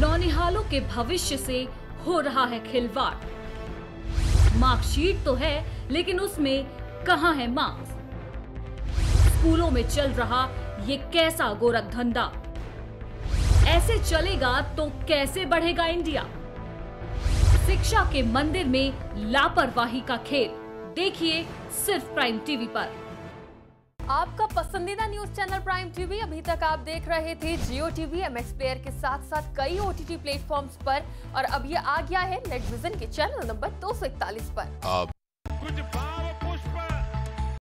नौनिहालों के भविष्य से हो रहा है खिलवाड़। मार्कशीट तो है लेकिन उसमें कहां है मार्क्स। स्कूलों में चल रहा ये कैसा गोरख धंधा, ऐसे चलेगा तो कैसे बढ़ेगा इंडिया। शिक्षा के मंदिर में लापरवाही का खेल, देखिए सिर्फ प्राइम टीवी पर। आपका पसंदीदा न्यूज चैनल प्राइम टीवी। अभी तक आप देख रहे थे जियो टीवी, MX प्लेयर के साथ साथ कई OTT प्लेटफॉर्म्स पर, और अब ये आ गया है नेटविजन के चैनल नंबर 241 पर।